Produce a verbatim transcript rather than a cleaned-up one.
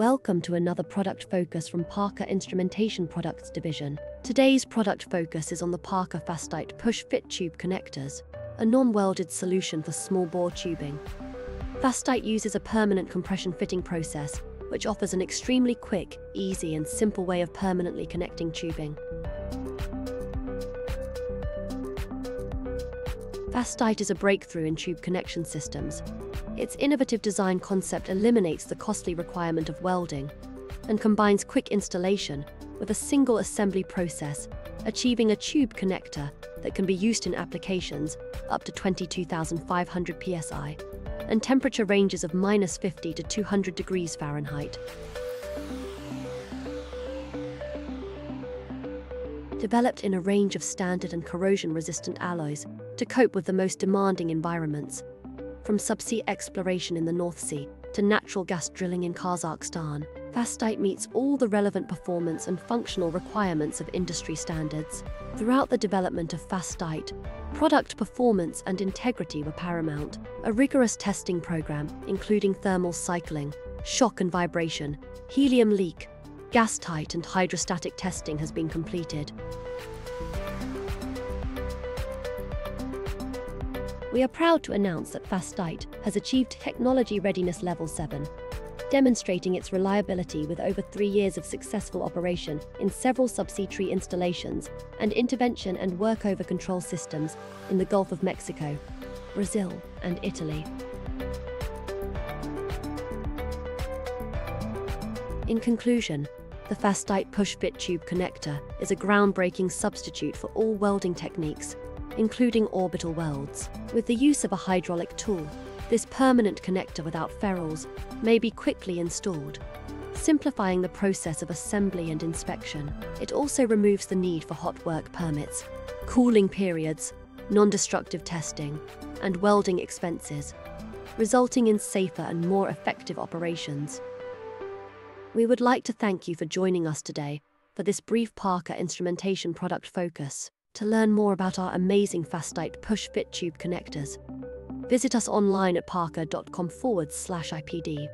Welcome to another product focus from Parker Instrumentation Products Division. Today's product focus is on the Parker Phastite push-fit tube connectors, a non-welded solution for small bore tubing. Phastite uses a permanent compression fitting process, which offers an extremely quick, easy and simple way of permanently connecting tubing. Phastite is a breakthrough in tube connection systems. Its innovative design concept eliminates the costly requirement of welding and combines quick installation with a single assembly process, achieving a tube connector that can be used in applications up to twenty-two thousand five hundred P S I and temperature ranges of minus fifty to two hundred degrees Fahrenheit. Developed in a range of standard and corrosion-resistant alloys to cope with the most demanding environments, from subsea exploration in the North Sea to natural gas drilling in Kazakhstan, Phastite meets all the relevant performance and functional requirements of industry standards. Throughout the development of Phastite, product performance and integrity were paramount. A rigorous testing program, including thermal cycling, shock and vibration, helium leak, gas tight and hydrostatic testing has been completed. We are proud to announce that Phastite has achieved Technology Readiness Level seven, demonstrating its reliability with over three years of successful operation in several subsea tree installations and intervention and workover control systems in the Gulf of Mexico, Brazil, and Italy. In conclusion, the Phastite push-fit tube connector is a groundbreaking substitute for all welding techniques, including orbital welds. With the use of a hydraulic tool, this permanent connector without ferrules may be quickly installed, simplifying the process of assembly and inspection. It also removes the need for hot work permits, cooling periods, non-destructive testing, and welding expenses, resulting in safer and more effective operations. We would like to thank you for joining us today for this brief Parker Instrumentation product focus. To learn more about our amazing Phastite push-fit tube connectors, visit us online at parker dot com forward slash I P D.